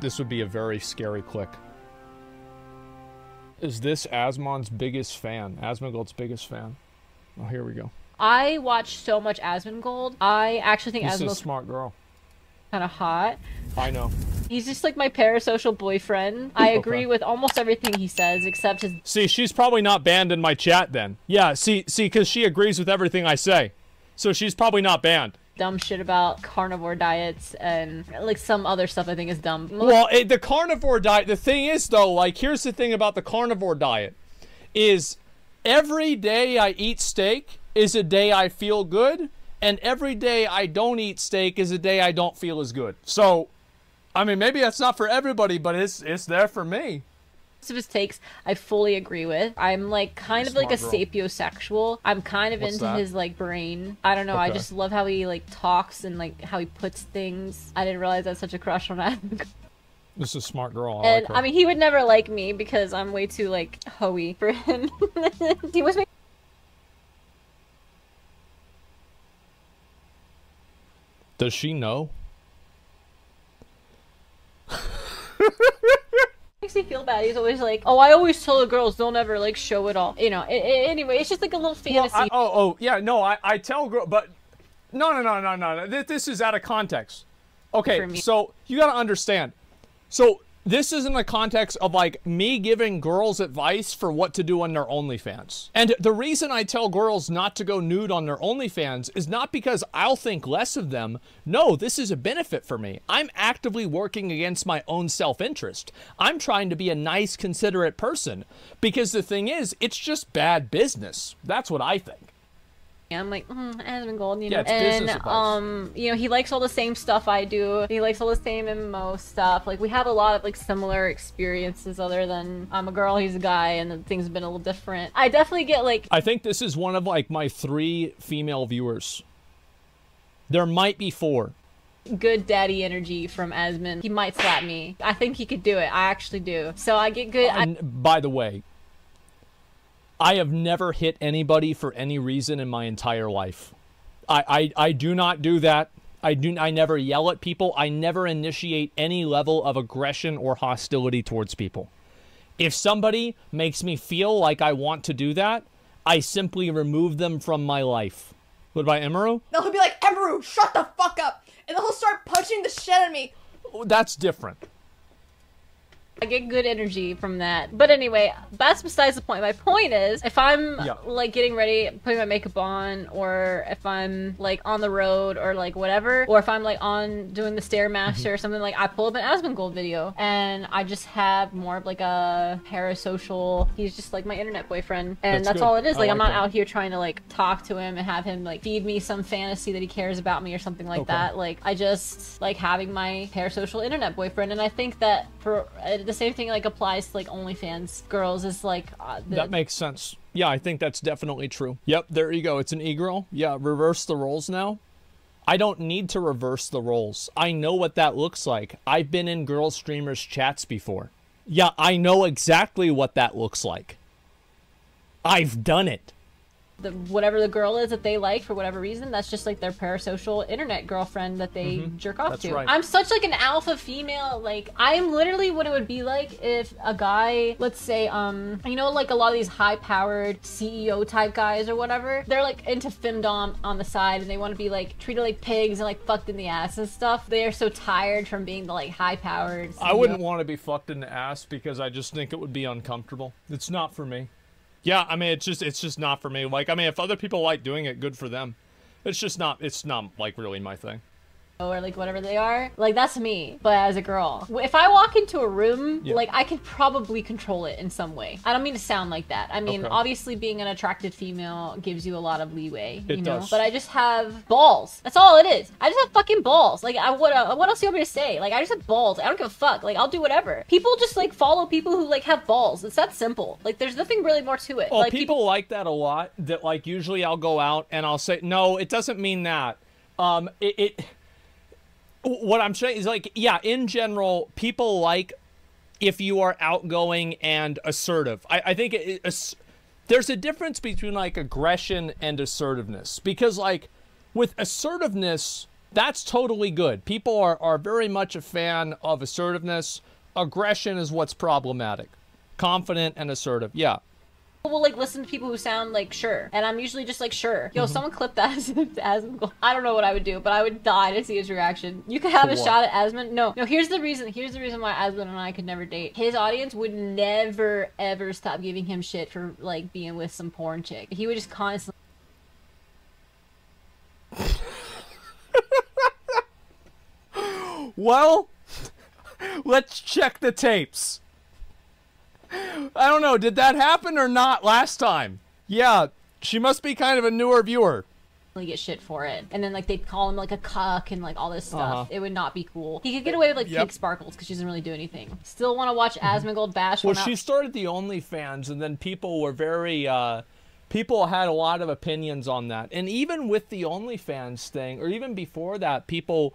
This would be a very scary click. Is this Asmongold's biggest fan? Asmongold's biggest fan. Oh, here we go. I watch so much Asmongold. I actually think Asmongold's a smart girl. Kind of hot. I know. He's just like my parasocial boyfriend. I agree with almost everything he says except his... See, she's probably not banned in my chat then. Yeah, see, because she agrees with everything I say. So she's probably not banned. Dumb shit about carnivore diets and like some other stuff I think is dumb. Well, the carnivore diet, the thing is though, like here's the thing about the carnivore diet is every day I eat steak is a day I feel good, and every day I don't eat steak is a day I don't feel as good. So, I mean, maybe that's not for everybody, but it's there for me. Of his takes I fully agree with. I'm like kind of like a sapiosexual. I'm kind of into his like brain. I don't know. I just love how he like talks and like how he puts things. I didn't realize I had such a crush on that. This is a smart girl. And I mean, he would never like me because I'm way too like hoey for him. He was me. Does she know? Makes me feel bad. He's always like, oh, I always tell the girls don't ever like show it all, you know. Anyway, it's just like a little fantasy. Well, I tell girls, but no, this is out of context. Okay, so you got to understand, so this is in the context of like me giving girls advice for what to do on their OnlyFans. And the reason I tell girls not to go nude on their OnlyFans is not because I'll think less of them. No, this is a benefit for me. I'm actively working against my own self-interest. I'm trying to be a nice, considerate person because the thing is, it's just bad business. That's what I think. Yeah, I'm like, Asmongold, you know, and you know, he likes all the same stuff I do. He likes all the same MMO stuff. Like, we have a lot of like similar experiences, other than I'm a girl, he's a guy, and things have been a little different. I definitely get like. I think this is one of like my 3 female viewers. There might be 4. Good daddy energy from Asmon. He might slap me. I think he could do it. I actually do. So I get good. And by the way, I have never hit anybody for any reason in my entire life. I do not do that. I never yell at people. I never initiate any level of aggression or hostility towards people. If somebody makes me feel like I want to do that, I simply remove them from my life. What about Emeru? No, he'll be like, Emeru, shut the fuck up. And he'll start punching the shit out of me. That's different. I get good energy from that. But anyway, that's besides the point. My point is, if I'm like getting ready, putting my makeup on, or if I'm like on the road or like whatever, or if I'm like on doing the Stairmaster or something, like I pull up an Asmongold video and I just have more of like a parasocial, he's just like my internet boyfriend. And that's all it is. Like I'm not out here trying to like talk to him and have him like feed me some fantasy that he cares about me or something like that. Like I just like having my parasocial internet boyfriend. And I think that for the same thing like applies to like OnlyFans girls is like that makes sense. Yeah, I think that's definitely true. Yep, there you go. It's an e-girl. Yeah, reverse the roles now. I don't need to reverse the roles. I know what that looks like. I've been in girl streamers chats before. Yeah, I know exactly what that looks like. I've done it. Whatever the girl is that they like for whatever reason, that's just like their parasocial internet girlfriend that they jerk off to. Right. I'm such like an alpha female, like I'm literally what it would be like if a guy, let's say, you know, like a lot of these high powered CEO type guys or whatever, they're like into femdom on the side and they want to be like treated like pigs and like fucked in the ass and stuff. They are so tired from being the like high powered CEO. I wouldn't want to be fucked in the ass because I just think it would be uncomfortable. It's not for me. Yeah, I mean, it's just not for me. Like, I mean, if other people like doing it, good for them. It's just not, it's not like really my thing. Or like whatever they are, like that's me. But as a girl, if I walk into a room, like I could probably control it in some way. I don't mean to sound like that. I mean, obviously being an attractive female gives you a lot of leeway, you know? Does. But I just have balls. That's all it is. I just have fucking balls. Like what else do you want me to say? Like I just have balls. I don't give a fuck. Like I'll do whatever. People just like follow people who like have balls. It's that simple. Like there's nothing really more to it. Oh, like, people like that a lot. That like usually I'll go out and I'll say, no, it doesn't mean that. What I'm saying is like, yeah, in general, people like if you are outgoing and assertive. I think there's a difference between like aggression and assertiveness, because like with assertiveness, that's totally good. People are very much a fan of assertiveness. Aggression is what's problematic. Confident and assertive, yeah. Will like listen to people who sound like sure, and I'm usually just like sure. Yo, someone clip that as I don't know what I would do, but I would die to see his reaction. You could have a shot at Asmund. No. Here's the reason. Here's the reason why Asmund and I could never date. His audience would never ever stop giving him shit for like being with some porn chick. He would just constantly. Well, let's check the tapes. I don't know, did that happen or not last time? Yeah, she must be kind of a newer viewer. Get shit for it, and then like they'd call him like a cuck and like all this stuff. It would not be cool. He could get away with like Pink Sparkles because she doesn't really do anything. Still want to watch Asmongold bash. Well, she started the OnlyFans, and then people were very people had a lot of opinions on that. And even with the OnlyFans thing, or even before that, people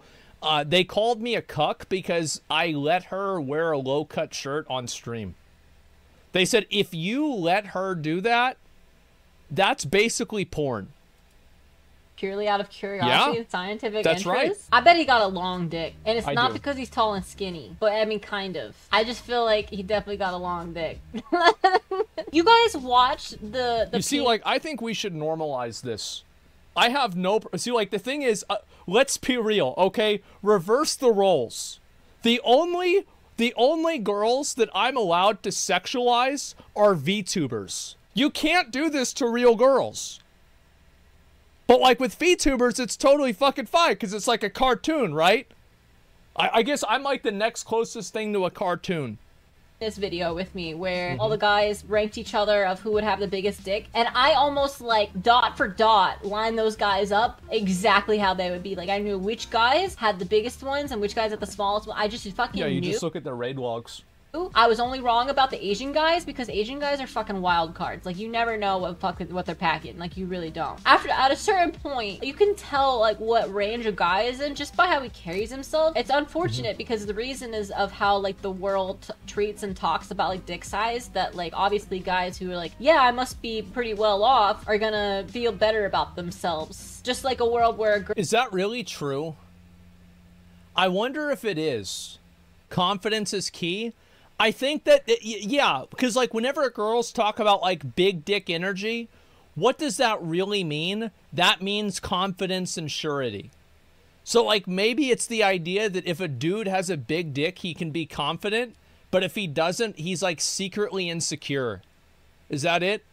they called me a cuck because I let her wear a low-cut shirt on stream. They said, if you let her do that, that's basically porn. Purely out of curiosity and scientific interest. Right. I bet he got a long dick. And it's not because he's tall and skinny. But, I mean, kind of. I just feel like he definitely got a long dick. You guys watch the You see, like, I think we should normalize this. I have no... See, like, the thing is, let's be real, okay? Reverse the roles. The only girls that I'm allowed to sexualize are VTubers. You can't do this to real girls. But like with VTubers, it's totally fucking fine because it's like a cartoon, right? I guess I'm like the next closest thing to a cartoon. This video with me where all the guys ranked each other of who would have the biggest dick, and I almost like dot for dot line those guys up exactly how they would be. Like I knew which guys had the biggest ones and which guys had the smallest ones. I just fucking knew. Yeah, you just look at the raid logs. I was only wrong about the Asian guys because Asian guys are fucking wild cards. Like you never know what they're packing. Like you really don't. After at a certain point, you can tell like what range a guy is in just by how he carries himself. It's unfortunate because the reason is of how like the world treats and talks about like dick size, that like obviously guys who are like, yeah, I must be pretty well off are gonna feel better about themselves. Just like a world where a Is that really true? I wonder if it is. Confidence is key. I think that, yeah, because like whenever girls talk about like big dick energy, what does that really mean? That means confidence and surety. So like maybe it's the idea that if a dude has a big dick, he can be confident, but if he doesn't, he's like secretly insecure. Is that it?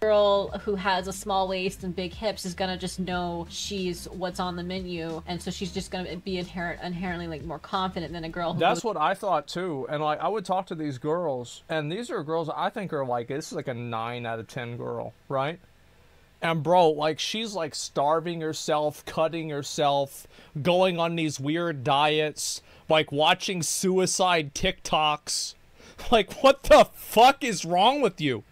Girl who has a small waist and big hips is gonna just know she's what's on the menu, and so she's just gonna be inherently like more confident than a girl who That's what I thought too. And like I would talk to these girls, and these are girls I think are like, this is like a 9 out of 10 girl, right? And bro, like she's like starving herself, cutting herself, going on these weird diets, like watching suicide TikToks. Like what the fuck is wrong with you?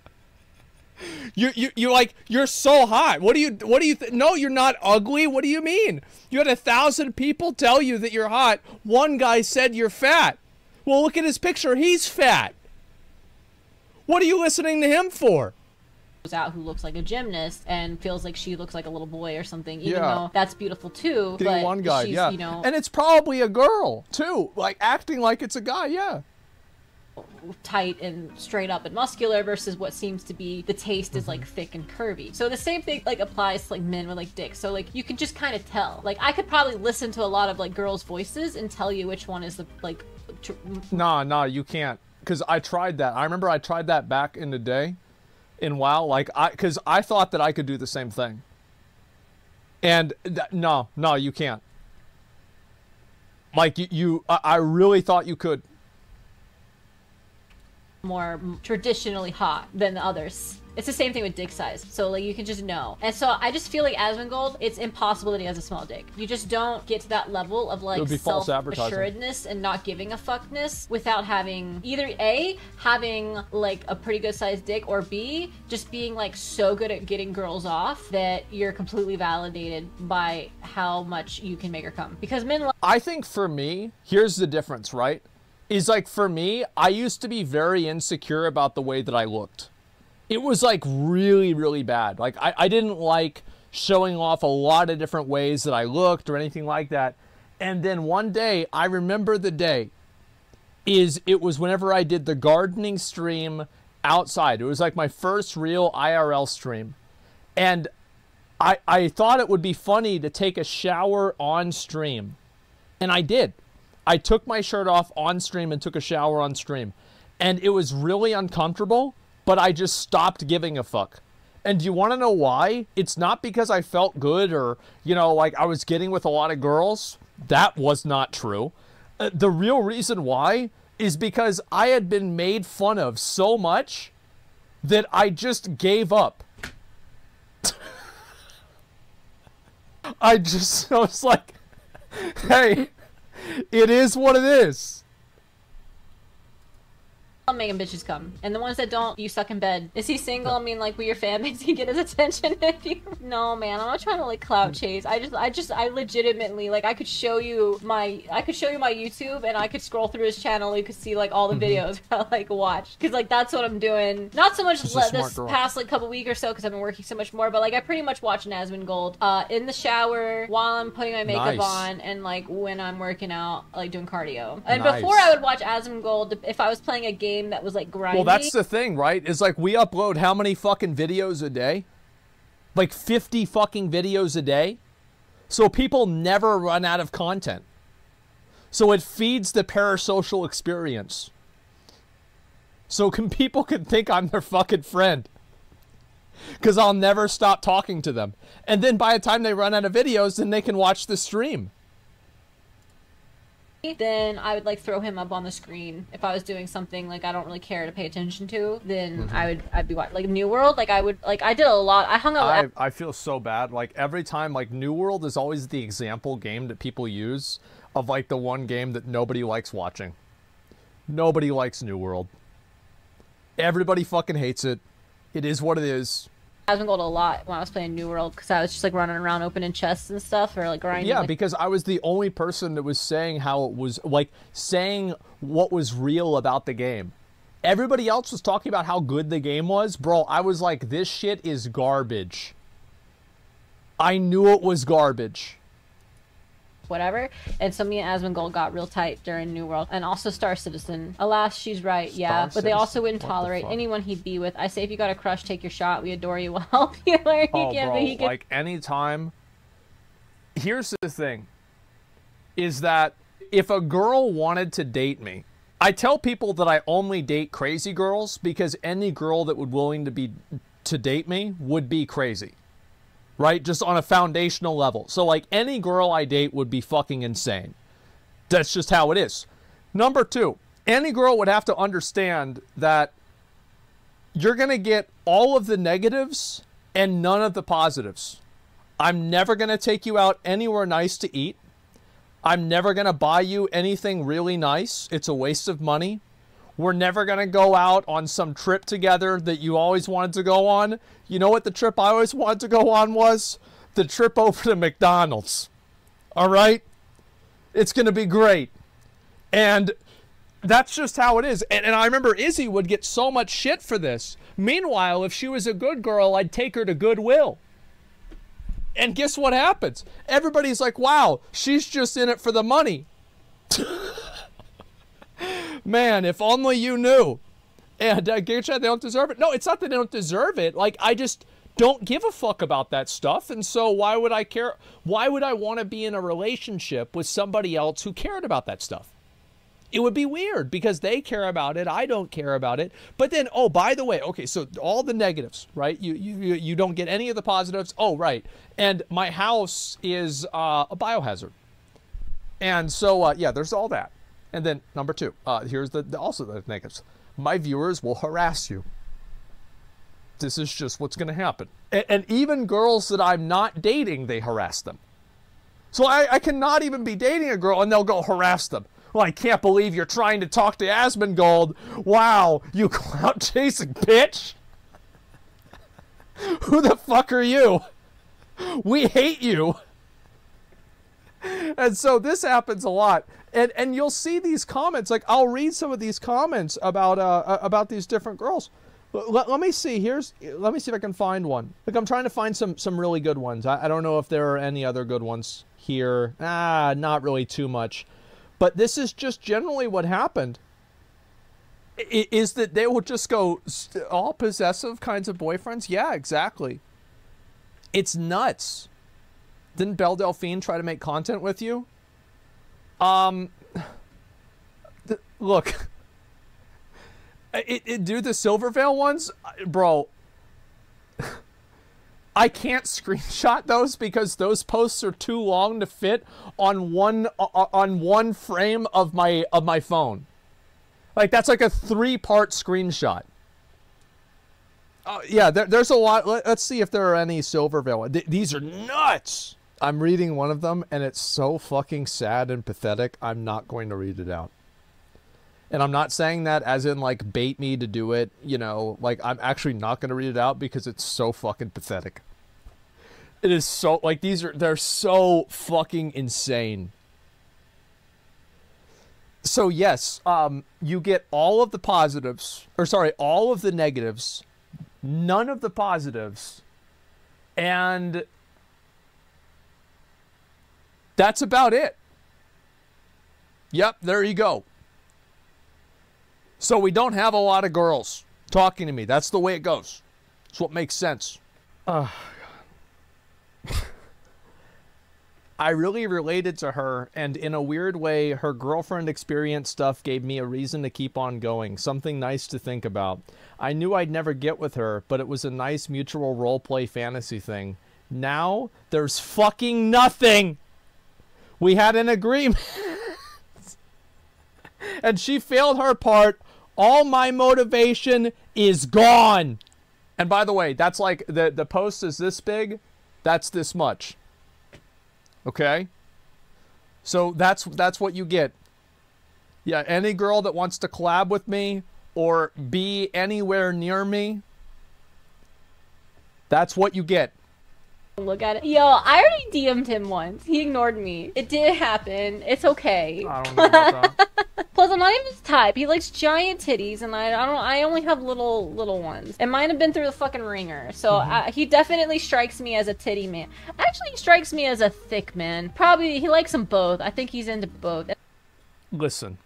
You're like, you're so hot. What do you no, you're not ugly. What do you mean? You had 1,000 people tell you that you're hot. One guy said you're fat. Well, look at his picture. He's fat. What are you listening to him for? Out who looks like a gymnast and feels like she looks like a little boy or something, even though that's beautiful too. But one guy, she's, you know, and it's probably a girl too, like acting like it's a guy, tight and straight up and muscular versus what seems to be the taste is like thick and curvy. So the same thing like applies to like men with like dicks. So like you can just kind of tell. Like I could probably listen to a lot of like girls' voices and tell you which one is the like. Nah, you can't. Cause I tried that. I remember I tried that back in the day, in WoW. Like cause I thought that I could do the same thing. And no, you can't. Like I really thought you could. More traditionally hot than the others. It's the same thing with dick size. So like you can just know. And so I just feel like Asmongold, it's impossible that he has a small dick. You just don't get to that level of like self-assuredness and not giving a fuckness without having either A, having like a pretty good sized dick, or B, just being like so good at getting girls off that you're completely validated by how much you can make her come. Because men like I think for me, here's the difference, right? Is like for me, I used to be very insecure about the way that I looked. It was like really, really bad. Like I didn't like showing off a lot of different ways that I looked or anything like that. And then one day, I remember the day, it was whenever I did the gardening stream outside. It was like my first real IRL stream. And I thought it would be funny to take a shower on stream. And I did. I took my shirt off on stream and took a shower on stream. And it was really uncomfortable, but I just stopped giving a fuck. And do you want to know why? It's not because I felt good or, you know, like I was getting with a lot of girls. That was not true. The real reason why is because I had been made fun of so much that I just gave up. I was like, hey, it is what it is. I'm making bitches come. And the ones that don't, you suck in bed. Is he single? I mean, like, will your fanmates can get his attention if you... No, man, I'm not trying to, like, clout chase. I legitimately, like, I could show you my YouTube and I could scroll through his channel. You could see, like, all the videos I, like, watch. Because, like, that's what I'm doing. Not so much this past, like, couple weeks or so because I've been working so much more, but, like, I pretty much watch Nasmongold in the shower while I'm putting my makeup on and, like, when I'm working out, like, doing cardio. And before I would watch Nasmongold if I was playing a game that was like grinding. Well, that's the thing, right? It's like we upload how many fucking videos a day? Like 50 fucking videos a day. So people never run out of content. So it feeds the parasocial experience. So people can think I'm their fucking friend. Because I'll never stop talking to them. And then by the time they run out of videos, then they can watch the stream. Then I would like throw him up on the screen if I was doing something like I don't really care to pay attention to. Then I'd be watching like New World. Like I did a lot. I hung out. I feel so bad. Like every time, like New World is always the example game that people use of like the one game that nobody likes watching. Nobody likes New World. Everybody fucking hates it. It is what it is. I was going to a lot when I was playing New World because I was just like running around opening chests and stuff or like grinding. Yeah, because I was the only person that was saying how it was like saying what was real about the game. Everybody else was talking about how good the game was. Bro, I was like, this shit is garbage. I knew it was garbage. Whatever. And so me and Asmongold got real tight during New World. And also Star Citizen. Alas, she's right. Yeah. But they also wouldn't tolerate anyone he'd be with. I say if you got a crush, take your shot. We adore you. We'll help you. Like, oh, you bro, you like anytime. Here's the thing. Is that if a girl wanted to date me, I tell people that I only date crazy girls because any girl that would willing to date me would be crazy. Right? Just on a foundational level. So, like, any girl I date would be fucking insane. That's just how it is. Number two, any girl would have to understand that you're going to get all of the negatives and none of the positives. I'm never going to take you out anywhere nice to eat. I'm never going to buy you anything really nice. It's a waste of money. We're never going to go out on some trip together that you always wanted to go on. You know what the trip I always wanted to go on was? The trip over to McDonald's. All right? It's going to be great. And that's just how it is. And I remember Izzy would get so much shit for this. Meanwhile, if she was a good girl, I'd take her to Goodwill. And guess what happens? Everybody's like, wow, she's just in it for the money. Man, if only you knew. And gay chat, they don't deserve it. No, it's not that they don't deserve it. Like, I just don't give a fuck about that stuff. And so why would I care? Why would I want to be in a relationship with somebody else who cared about that stuff? It would be weird because they care about it. I don't care about it. But then, oh, by the way, okay, so all the negatives, right? You don't get any of the positives. Oh, right. And my house is a biohazard. And so, yeah, there's all that. And then number two, here's also the negatives. My viewers will harass you. This is just what's going to happen. And even girls that I'm not dating, they harass them. So I cannot even be dating a girl and they'll go harass them. Well, I can't believe you're trying to talk to Asmongold. Wow, you clout chasing bitch. Who the fuck are you? We hate you. And so this happens a lot. And you'll see these comments, like I'll read some of these comments about these different girls. Let me see. Let me see if I can find one. Look, I'm trying to find some really good ones. I don't know if there are any other good ones here. Ah, not really too much. But this is just generally what happened, is that they will just go all possessive kinds of boyfriends. Yeah, exactly. It's nuts. Didn't Belle Delphine try to make content with you? Look. Dude, the Silvervale ones, bro, I can't screenshot those because those posts are too long to fit on one frame of my phone. Like, that's like a 3-part screenshot. Yeah, there's a lot. Let's see if there are any Silvervale. These are nuts. I'm reading one of them, and it's so fucking sad and pathetic. I'm not going to read it out. And I'm not saying that as in, like, bait me to do it, you know. Like, I'm actually not going to read it out because it's so fucking pathetic. It is so, like, they're so fucking insane. So, yes, you get all of the positives, or sorry, all of the negatives, none of the positives, and that's about it. Yep, there you go. So we don't have a lot of girls talking to me. That's the way it goes. That's what makes sense. Oh, God. I really related to her, and in a weird way, her girlfriend experience stuff gave me a reason to keep on going, something nice to think about. I knew I'd never get with her, but it was a nice mutual role-play fantasy thing. Now, there's fucking nothing. We had an agreement. And she failed her part. All my motivation is gone. And by the way, that's like the post is this big. That's this much. Okay? So that's what you get. Yeah, any girl that wants to collab with me or be anywhere near me, that's what you get. Look at it. Yo, I already DM'd him once. He ignored me. It did happen. It's okay. I don't know about that. Plus, I'm not even his type. He likes giant titties, and I only have little ones. It might have been through the fucking ringer. So he definitely strikes me as a titty man. Actually, he strikes me as a thick man. Probably he likes them both. I think he's into both. Listen.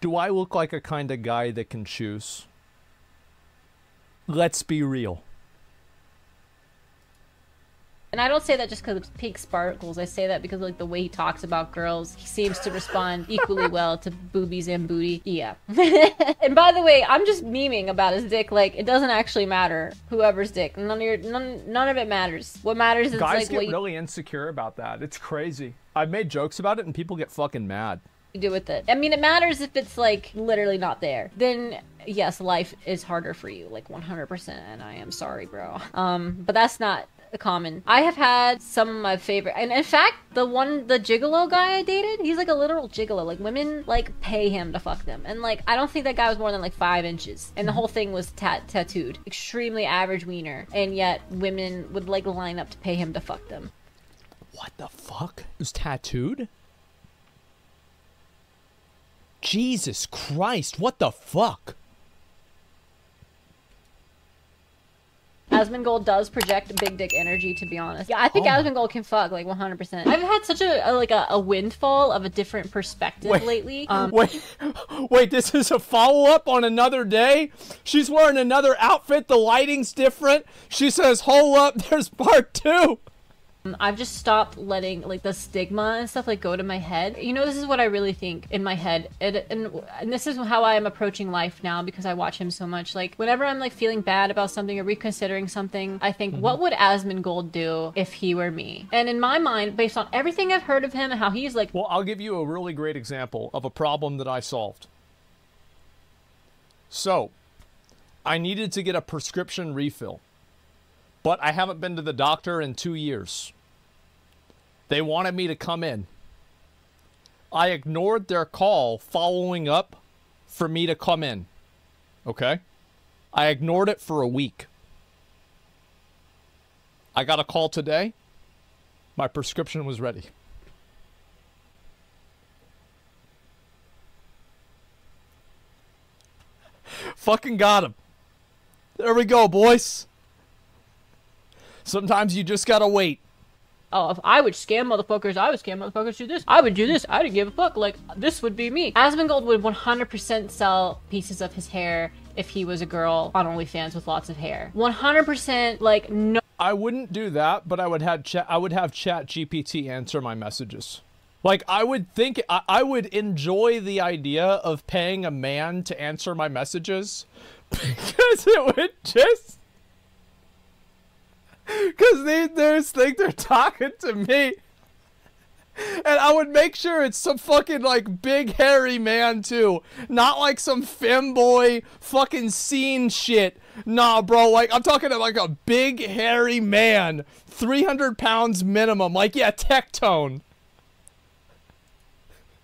Do I look like a kind of guy that can choose? Let's be real. And I don't say that just because of Pink Sparkles. I say that because, like, the way he talks about girls, he seems to respond equally well to boobies and booty. Yeah. And by the way, I'm just memeing about his dick. Like, it doesn't actually matter whoever's dick. None of it matters. What matters is, guys, like, get really insecure about that. It's crazy. I've made jokes about it, and people get fucking mad. Do with it. I mean, it matters if it's, like, literally not there. Then yes, life is harder for you, like 100%. And I am sorry, bro. But that's not common. I have had some of my favorite, and in fact, the gigolo guy I dated, he's like a literal gigolo. Like, women like pay him to fuck them, and like, I don't think that guy was more than like 5 inches, and the whole thing was tattooed. Extremely average wiener, and yet women would like line up to pay him to fuck them. What the fuck? It was tattooed? Jesus Christ! What the fuck? Asmongold does project big dick energy, to be honest. Yeah, I think Asmongold can fuck, like, 100%. I've had such a windfall of a different perspective lately. Wait, this is a follow-up on another day? She's wearing another outfit, the lighting's different. She says, hold up, there's part 2. I've just stopped letting, like, the stigma and stuff, like, go to my head. You know, this is what I really think in my head. And this is how I am approaching life now, because I watch him so much. Like, whenever I'm, like, feeling bad about something or reconsidering something, I think, what would Asmongold do if he were me? And in my mind, based on everything I've heard of him and how he's, like... Well, I'll give you a really great example of a problem that I solved. So, I needed to get a prescription refill. But I haven't been to the doctor in 2 years. They wanted me to come in. I ignored their call following up for me to come in. Okay? I ignored it for a week. I got a call today. My prescription was ready. Fucking got him. There we go, boys. Sometimes you just gotta wait. Oh, if I would scam motherfuckers, I would scam motherfuckers, do this. I would do this. I didn't give a fuck. Like, this would be me. Asmongold would 100% sell pieces of his hair if he was a girl on OnlyFans with lots of hair. 100%, like, no. I wouldn't do that, but I would have ChatGPT answer my messages. Like, I would think, I would enjoy the idea of paying a man to answer my messages because it would just... Because they just think they're talking to me. And I would make sure it's some fucking, like, big hairy man, too. Not, like, some femboy fucking scene shit. Nah, bro, like, I'm talking to, like, a big hairy man. 300 pounds minimum. Like, yeah, Tectone.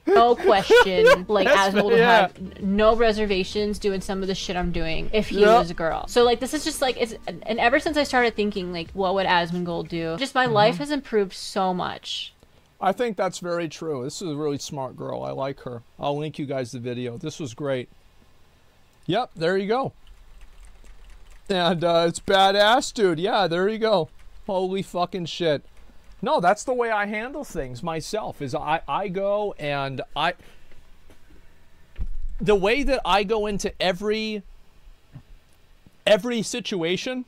No question. Like, Asmongold would have no reservations doing some of the shit I'm doing if he was a girl. So, like, this is just, like, it's... And ever since I started thinking, like, what would Asmongold do? Just my life has improved so much. I think that's very true. This is a really smart girl. I like her. I'll link you guys the video. This was great. Yep, there you go. And, it's badass, dude. Yeah, there you go. Holy fucking shit. No, that's the way I handle things myself, is I go and I... The way that I go into every situation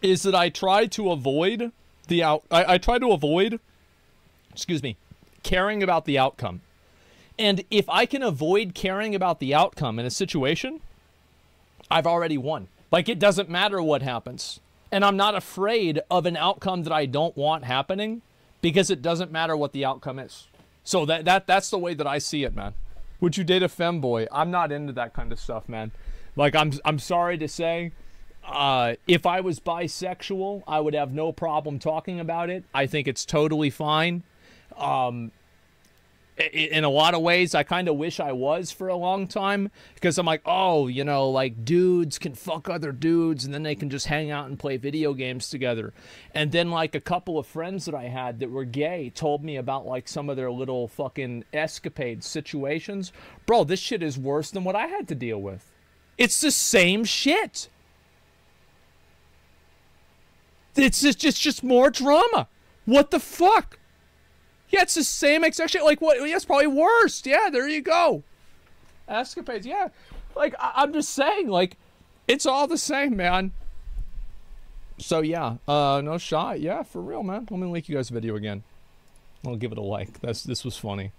is that I try to avoid the I try to avoid, excuse me, caring about the outcome. And if I can avoid caring about the outcome in a situation, I've already won. Like, it doesn't matter what happens. And I'm not afraid of an outcome that I don't want happening because it doesn't matter what the outcome is. So that's the way that I see it, man. Would you date a femboy? I'm not into that kind of stuff, man. Like, I'm sorry to say, if I was bisexual, I would have no problem talking about it. I think it's totally fine. In a lot of ways, I kind of wish I was for a long time, because I'm like, oh, you know, like, dudes can fuck other dudes and then they can just hang out and play video games together. And then, like, a couple of friends that I had that were gay told me about, like, some of their little fucking escapade situations. Bro, this shit is worse than what I had to deal with. It's the same shit. It's just more drama. What the fuck? Yeah, it's the same exact shit. Like, what? Yeah, it's probably worse. Yeah, there you go. Escapades, yeah. Like, I'm just saying, like, it's all the same, man. So, yeah. No shot. Yeah, for real, man. Let me link you guys a video again. I'll give it a like. This was funny.